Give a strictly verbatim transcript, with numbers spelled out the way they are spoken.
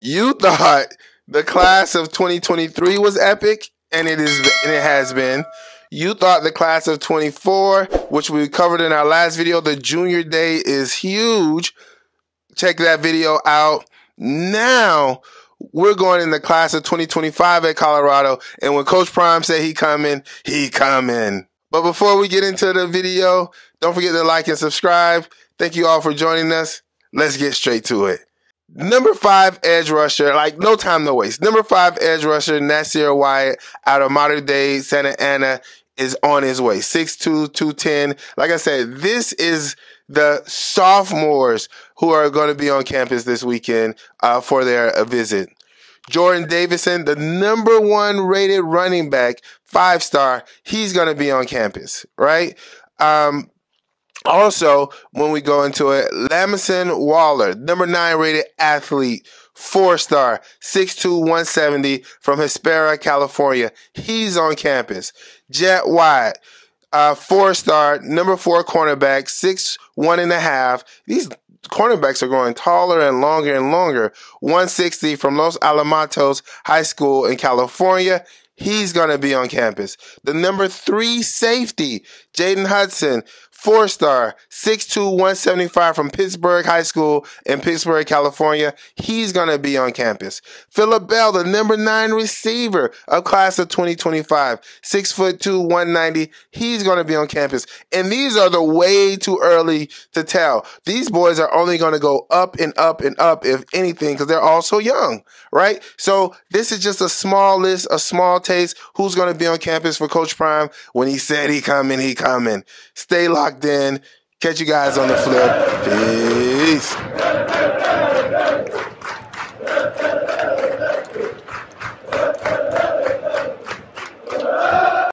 You thought the class of twenty twenty-three was epic, and it is, and it has been. You thought the class of twenty-four, which we covered in our last video, the junior day is huge. Check that video out. Now we're going in the class of twenty twenty-five at Colorado, and when Coach Prime said he coming, he coming. But before we get into the video, don't forget to like and subscribe. Thank you all for joining us. Let's get straight to it. Number five edge rusher, like no time to waste. Number five edge rusher, Nassir Wyatt out of modern day Santa Ana is on his way. six two, two ten. Like I said, this is the sophomores who are going to be on campus this weekend uh, for their uh, visit. Jordan Davidson, the number one rated running back, five star, he's going to be on campus, right? Um, Also, when we go into it, Lamison Waller, number nine rated athlete, four star, six two, one seventy from Hespera, California. He's on campus. Jet White, uh, four star, number four cornerback, six one and a half. These cornerbacks are growing taller and longer and longer. one sixty from Los Alamitos High School in California. He's going to be on campus. The number three safety, Jaden Hudson, four star, six two, one seventy-five from Pittsburgh High School in Pittsburgh, California. He's going to be on campus. Phillip Bell, the number nine receiver of class of twenty twenty-five, six two, one ninety. He's going to be on campus. And these are the way too early to tell. These boys are only going to go up and up and up, if anything, because they're all so young, right? So this is just a small list, a small taste. Who's going to be on campus for Coach Prime? When he said he coming, he coming. Stay locked in. Catch you guys on the flip. Peace.